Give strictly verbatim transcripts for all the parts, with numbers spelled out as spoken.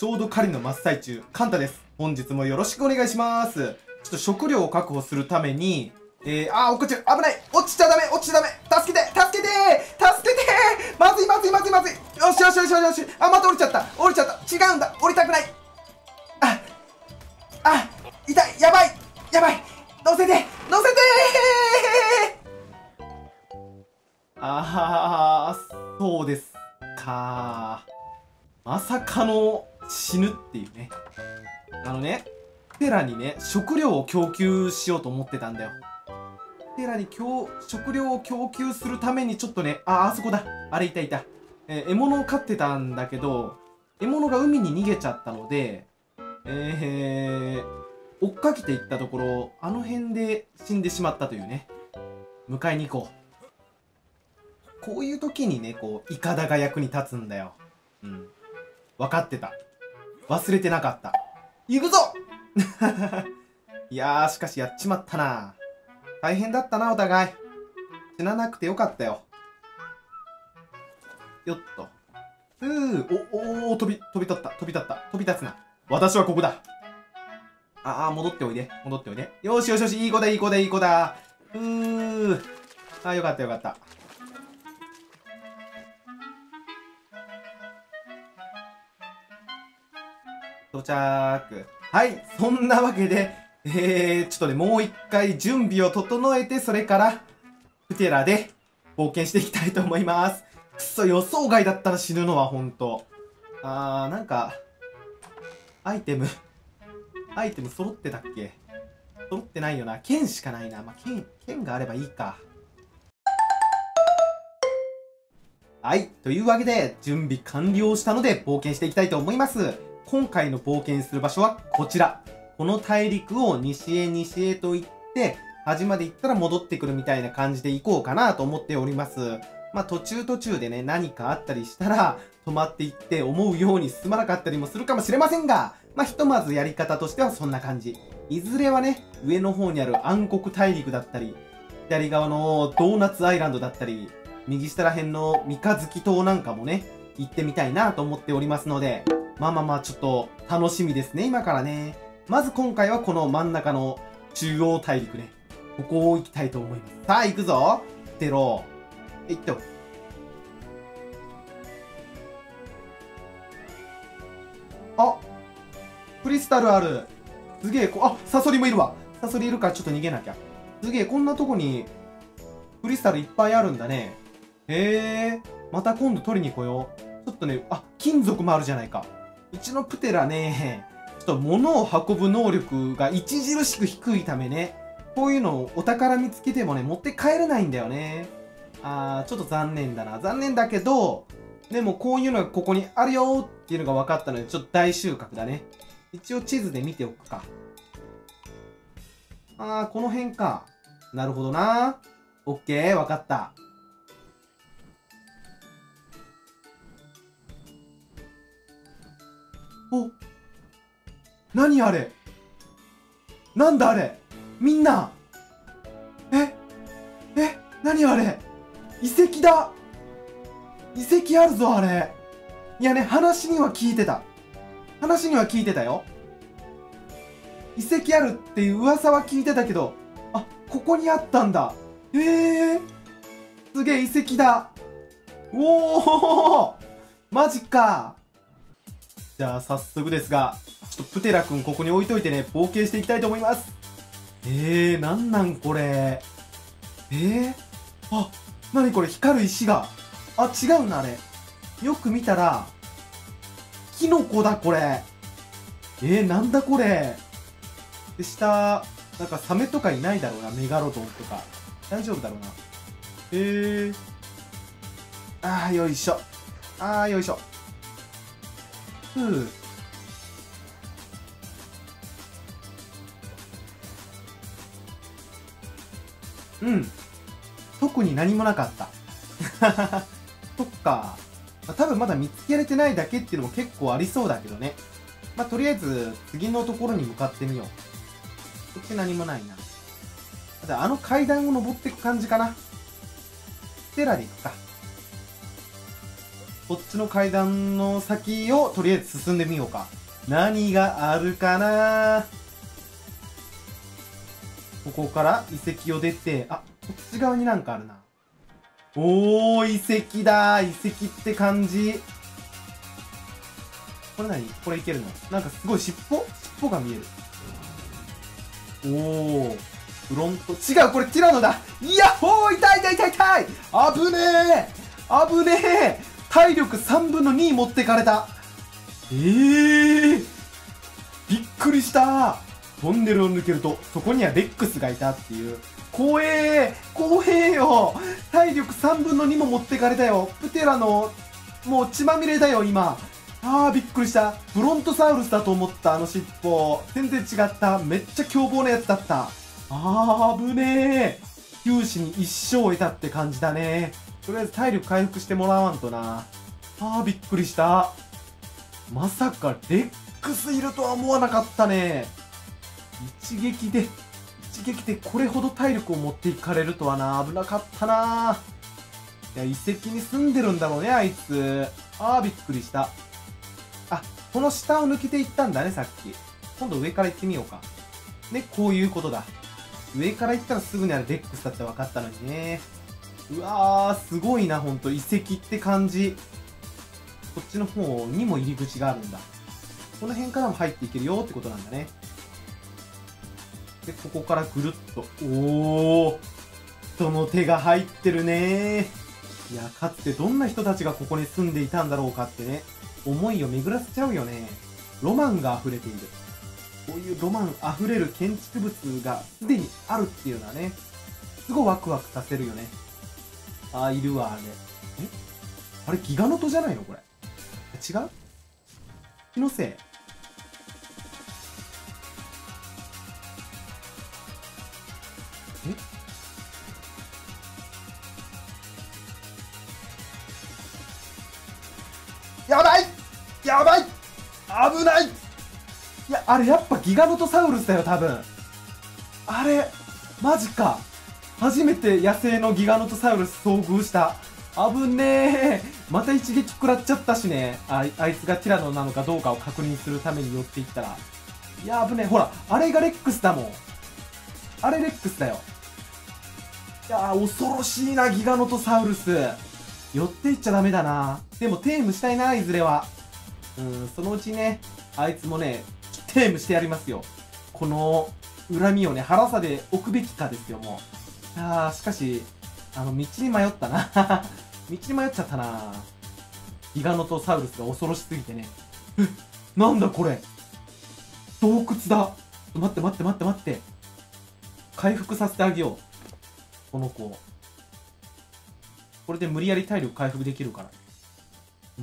ちょうど狩りの真っ最中、カンタです。本日もよろしくお願いします。ちょっと食料を確保するためにえー、あー落っこちる、危ない、落ちちゃダメ、落ちちゃダメ、助けて助けて助けて、まずいまずいまずいまずい、よしよしよしよしよし、あ、また降りちゃった、降りちゃった、違うんだ、降りたくない、ああ痛い、やばいやばい、乗せて乗せてー、あーそうですかー、まさかの死ぬっていうね。あのね、テラにね食料を供給しようと思ってたんだよ。テラに食料を供給するためにちょっとね、あ、あそこだ、あれいたいた、えー、獲物を飼ってたんだけど、獲物が海に逃げちゃったので、えー、追っかけていったところ、あの辺で死んでしまったというね。迎えに行こう。こういう時にね、こうイカダが役に立つんだよ。うん、分かってた、忘れてなかった、行くぞいやー、しかしやっちまったな、大変だったな、お互い死ななくてよかったよ。よっと、うー、おお、飛び飛び立った、飛び立った、飛び立つな、私はここだ。ああ、戻っておいで、戻っておいで、よしよしよし、いい子だいい子だいい子だ、うー、あー、よかったよかった。到着。はい、そんなわけでえー、ちょっとね、もう一回準備を整えて、それから、プテラで冒険していきたいと思います。くそ、予想外だったら死ぬのはほんと。あー、なんか、アイテム、アイテム揃ってたっけ？揃ってないよな。剣しかないな。まあ、剣、剣があればいいか。はい、というわけで、準備完了したので、冒険していきたいと思います。今回の冒険する場所はこちら。この大陸を西へ西へと行って、端まで行ったら戻ってくるみたいな感じで行こうかなと思っております。まあ途中途中でね、何かあったりしたら、止まっていって思うように進まなかったりもするかもしれませんが、まあひとまずやり方としてはそんな感じ。いずれはね、上の方にある暗黒大陸だったり、左側のドーナツアイランドだったり、右下ら辺の三日月島なんかもね、行ってみたいなと思っておりますので、まあまあまあちょっと楽しみですね、今からね。まず今回はこの真ん中の中央大陸ね。ここを行きたいと思います。さあ行くぞプテロー。えっと。あ、クリスタルある。すげえ、こ、あ、サソリもいるわ。サソリいるからちょっと逃げなきゃ。すげえ、こんなとこにクリスタルいっぱいあるんだね。へえ。また今度取りに来よう。ちょっとね、あ、金属もあるじゃないか。うちのプテラね。ちょっと物を運ぶ能力が著しく低いためね、こういうのをお宝見つけてもね、持って帰れないんだよね。あー、ちょっと残念だな。残念だけど、でもこういうのがここにあるよっていうのが分かったので、ちょっと大収穫だね。一応地図で見ておくか。あー、この辺か。なるほどな。オッケー、分かった。おっ。何あれ、なんだあれ、みんな、ええ、何あれ、遺跡だ、遺跡あるぞあれ。いやね、話には聞いてた、話には聞いてたよ、遺跡あるっていう噂は聞いてたけど、あ、ここにあったんだ、えー、すげえ遺跡だ、おおマジか。じゃあ早速ですが、ちょっとプテラ君ここに置いといてね、冒険していきたいと思います。えー、なんなんこれ、えー、あ、なにこれ、光る石が、あ、違うな、あれよく見たらキノコだこれ。えー、なんだこれ。で、下なんかサメとかいないだろうな、メガロドンとか大丈夫だろうな。えー、あー、よいしょ、あー、よいしょ、ふう、うん。特に何もなかった。そっか。まあ、多分まだ見つけられてないだけっていうのも結構ありそうだけどね。まあ、とりあえず、次のところに向かってみよう。こっち何もないな。ただ、あの階段を登っていく感じかな。プテラで行くか。こっちの階段の先をとりあえず進んでみようか。何があるかな。ここから遺跡を出て、あ、こっち側になんかあるな。おー、遺跡だー。遺跡って感じ。これ何？これいけるの？なんかすごい尻尾？尻尾が見える。おー、フロント。違う、これティラノだ。いやっほー、痛い痛い痛い痛い。危ねえ、危ねえ。体力さんぶんのに持ってかれた。えー、びっくりしたー。トンネルを抜けると、そこにはレックスがいたっていう。怖えー、怖えよ。体力さんぶんのにも持ってかれたよ。プテラの、もう血まみれだよ、今。あー、びっくりした。ブロントサウルスだと思った、あの尻尾。全然違った。めっちゃ凶暴なやつだった。あー、危ねえ。勇士に一生得たって感じだね。とりあえず体力回復してもらわんとな。あー、びっくりした。まさか、レックスいるとは思わなかったね。一撃で、一撃でこれほど体力を持っていかれるとはな、危なかったな。いや、遺跡に住んでるんだろうね、あいつ。ああ、びっくりした。あ、この下を抜けていったんだね、さっき。今度上から行ってみようか。ね、こういうことだ。上から行ったらすぐにあるレックスだって分かったのにね。うわー、すごいな、ほんと。遺跡って感じ。こっちの方にも入り口があるんだ。この辺からも入っていけるよってことなんだね。で、ここからぐるっと。おー、人の手が入ってるね。いや、かつてどんな人たちがここに住んでいたんだろうかってね、思いを巡らせちゃうよね。ロマンが溢れている。こういうロマン溢れる建築物がすでにあるっていうのはね、すごいワクワクさせるよね。あー、いるわ、あれ。え？あれ、ギガノトじゃないのこれ。違う？気のせい？やばいやばい危ない。いや、あれやっぱギガノトサウルスだよ、多分。あれ、マジか。初めて野生のギガノトサウルス遭遇した。危ねえ。また一撃食らっちゃったしね。あ、あいつがティラノなのかどうかを確認するために寄っていったら。いや、危ねえ。ほら、あれがレックスだもん。あれレックスだよ。いやー、恐ろしいな、ギガノトサウルス。寄っていっちゃダメだな。でもテームしたいな、いずれは。うん、そのうちね、あいつもね、テームしてやりますよ。この恨みをね、腹さで置くべきかですよ、もう。あー、しかし、あの、道に迷ったな。道に迷っちゃったな。ギガノトサウルスが恐ろしすぎてね。え、なんだこれ。洞窟だ。待って待って待って待って。回復させてあげよう、この子を。これで無理やり体力回復できるから。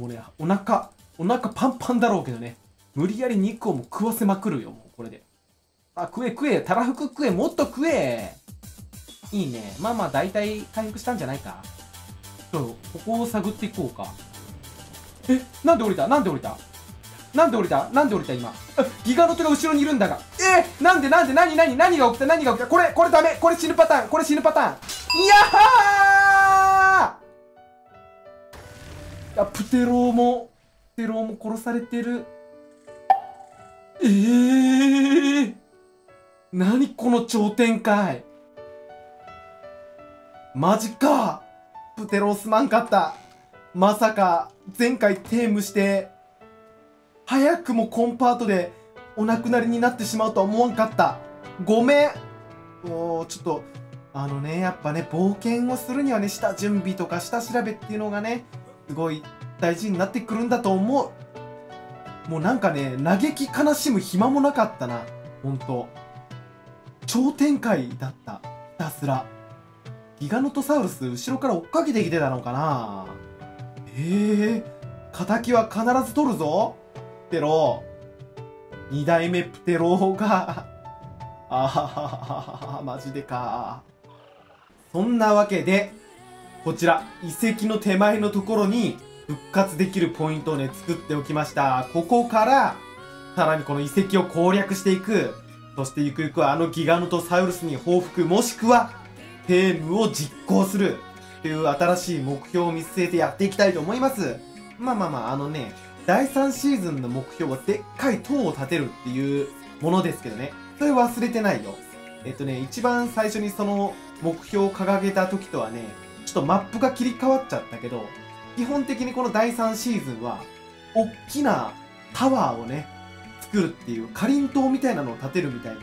もうね、お腹、お腹パンパンだろうけどね。無理やり肉をもう食わせまくるよ、もうこれで。あ、食え食え、たらふく食え、もっと食え。いいね。まあまあ、大体回復したんじゃないか。ちょっと、ここを探っていこうか。え、なんで降りたなんで降りたなんで降りたなんで降りた今。ギガノトが後ろにいるんだが。えー、なんでなんで何何何が起きた何が起きたこれこれダメこれ死ぬパターンこれ死ぬパターンいやはーいや、プテローも、プテローも殺されてる。ええー、何この超展開マジか。プテローすまんかった。まさか、前回テームして、早くもコンパートでお亡くなりになってしまうとは思わんかった。ごめん。もうちょっと、あのね、やっぱね、冒険をするにはね、下準備とか下調べっていうのがね、すごい大事になってくるんだと思う。もうなんかね、嘆き悲しむ暇もなかったな。ほんと。超展開だった。ひたすら。ギガノトサウルス、後ろから追っかけてきてたのかな？ええー、敵は必ず取るぞ。プテロー、二代目プテローが、あはははは、マジでか。そんなわけで、こちら、遺跡の手前のところに復活できるポイントをね、作っておきました。ここから、さらにこの遺跡を攻略していく。そしてゆくゆくはあのギガノトサウルスに報復、もしくは、テームを実行する。という新しい目標を見据えてやっていきたいと思います。まあまあまあ、あのね、だいさんシーズンの目標はでっかい塔を建てるっていうものですけどね。それ忘れてないよ。えっとね、一番最初にその目標を掲げた時とはね、ちょっとマップが切り替わっちゃったけど、基本的にこのだいさんシーズンは、おっきなタワーをね、作るっていう、かりん島みたいなのを建てるみたいな、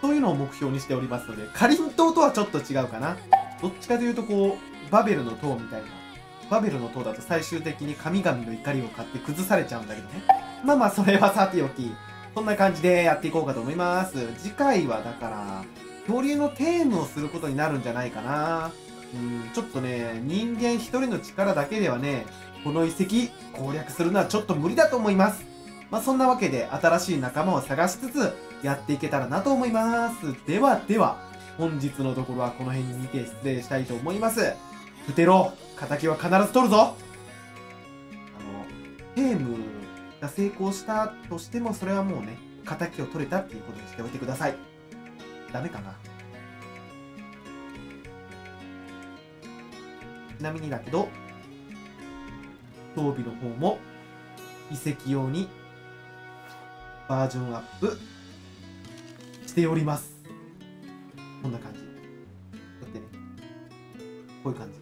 そういうのを目標にしておりますので、かりん島とはちょっと違うかな。どっちかというとこう、バベルの塔みたいな。バベルの塔だと最終的に神々の怒りを買って崩されちゃうんだけどね。まあまあ、それはさておき、そんな感じでやっていこうかと思います。次回はだから、恐竜のテームをすることになるんじゃないかな。うん、ちょっとね、人間一人の力だけではね、この遺跡攻略するのはちょっと無理だと思います。まあそんなわけで、新しい仲間を探しつつ、やっていけたらなと思います。ではでは、本日のところはこの辺にて失礼したいと思います。プテロ、敵は必ず取るぞ。あの、ゲームが成功したとしても、それはもうね、敵を取れたっていうことにしておいてください。ダメかな。ちなみにだけど、装備の方も、遺跡用に、バージョンアップ、しております。こんな感じ。だってね、こういう感じ。